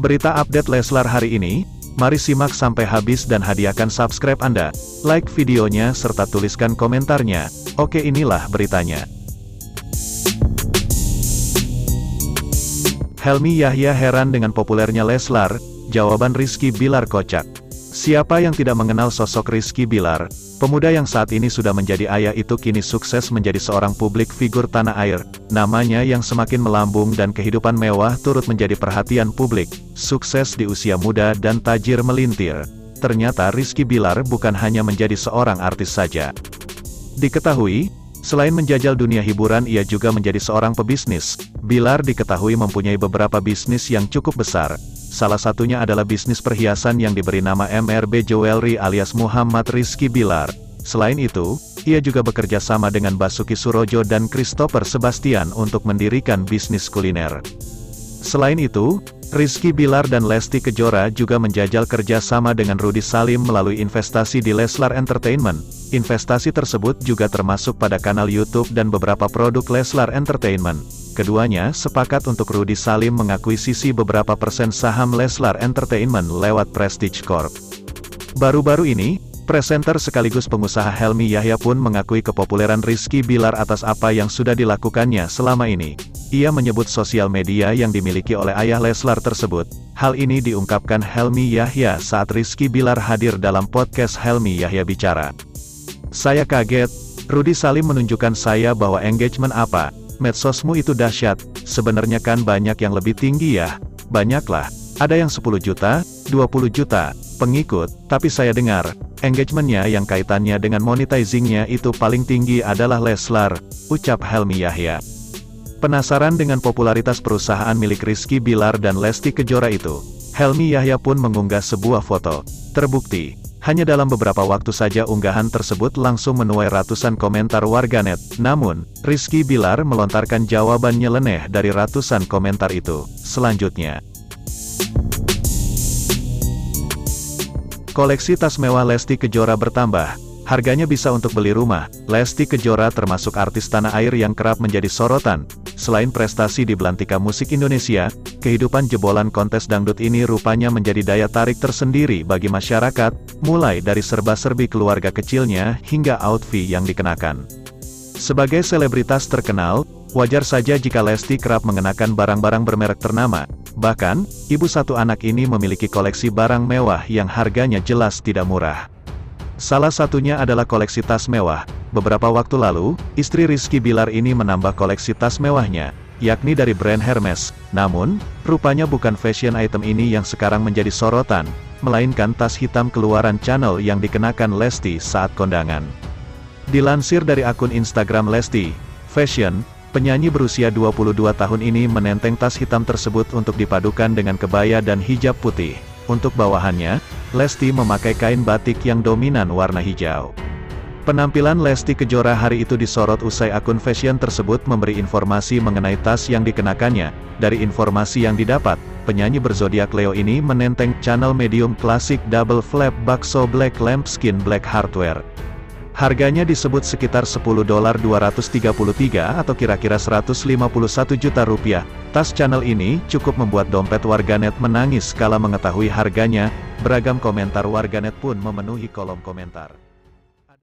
Berita update Leslar hari ini, mari simak sampai habis dan hadiahkan subscribe Anda, like videonya serta tuliskan komentarnya. Oke, inilah beritanya. Helmi Yahya heran dengan populernya Leslar, jawaban Rizky Billar kocak. Siapa yang tidak mengenal sosok Rizky Billar? Pemuda yang saat ini sudah menjadi ayah itu kini sukses menjadi seorang publik figur tanah air. Namanya yang semakin melambung dan kehidupan mewah turut menjadi perhatian publik. Sukses di usia muda dan tajir melintir. Ternyata Rizky Billar bukan hanya menjadi seorang artis saja. Diketahui, selain menjajal dunia hiburan, ia juga menjadi seorang pebisnis. Billar diketahui mempunyai beberapa bisnis yang cukup besar. Salah satunya adalah bisnis perhiasan yang diberi nama MRB Jewelry alias Muhammad Rizky Billar. Selain itu, ia juga bekerja sama dengan Basuki Surojo dan Christopher Sebastian untuk mendirikan bisnis kuliner. Selain itu, Rizky Billar dan Lesti Kejora juga menjajal kerja sama dengan Rudy Salim melalui investasi di Leslar Entertainment. Investasi tersebut juga termasuk pada kanal YouTube dan beberapa produk Leslar Entertainment. Keduanya sepakat untuk Rudy Salim mengakuisisi beberapa persen saham Leslar Entertainment lewat Prestige Corp. Baru-baru ini, presenter sekaligus pengusaha Helmi Yahya pun mengakui kepopuleran Rizky Billar atas apa yang sudah dilakukannya selama ini. Ia menyebut sosial media yang dimiliki oleh ayah Leslar tersebut. Hal ini diungkapkan Helmi Yahya saat Rizky Billar hadir dalam podcast Helmi Yahya Bicara. Saya kaget, Rudy Salim menunjukkan saya bahwa engagement apa? Medsosmu itu dahsyat, sebenarnya kan banyak yang lebih tinggi ya, banyaklah, ada yang 10 juta, 20 juta, pengikut, tapi saya dengar, engagementnya yang kaitannya dengan monetizingnya itu paling tinggi adalah Leslar, ucap Helmi Yahya. Penasaran dengan popularitas perusahaan milik Rizky Billar dan Lesti Kejora itu, Helmi Yahya pun mengunggah sebuah foto, terbukti. Hanya dalam beberapa waktu saja unggahan tersebut langsung menuai ratusan komentar warganet. Namun, Rizky Billar melontarkan jawaban nyeleneh dari ratusan komentar itu. Selanjutnya, koleksi tas mewah Lesti Kejora bertambah. Harganya bisa untuk beli rumah. Lesti Kejora termasuk artis tanah air yang kerap menjadi sorotan. Selain prestasi di belantika musik Indonesia, kehidupan jebolan kontes dangdut ini rupanya menjadi daya tarik tersendiri bagi masyarakat, mulai dari serba-serbi keluarga kecilnya hingga outfit yang dikenakan. Sebagai selebritas terkenal, wajar saja jika Lesti kerap mengenakan barang-barang bermerek ternama. Bahkan, ibu satu anak ini memiliki koleksi barang mewah yang harganya jelas tidak murah. Salah satunya adalah koleksi tas mewah. Beberapa waktu lalu, istri Rizky Billar ini menambah koleksi tas mewahnya, yakni dari brand Hermes. Namun, rupanya bukan fashion item ini yang sekarang menjadi sorotan, melainkan tas hitam keluaran Chanel yang dikenakan Lesti saat kondangan. Dilansir dari akun Instagram Lesti, fashion, penyanyi berusia 22 tahun ini menenteng tas hitam tersebut untuk dipadukan dengan kebaya dan hijab putih. Untuk bawahannya, Lesti memakai kain batik yang dominan warna hijau. Penampilan Lesti Kejora hari itu disorot usai akun fashion tersebut memberi informasi mengenai tas yang dikenakannya. Dari informasi yang didapat, penyanyi berzodiak Leo ini menenteng Chanel medium klasik double flap bakso black lambskin black hardware. Harganya disebut sekitar $10.233 atau kira-kira 151 juta rupiah. Tas Chanel ini cukup membuat dompet warganet menangis kala mengetahui harganya. Beragam komentar warganet pun memenuhi kolom komentar.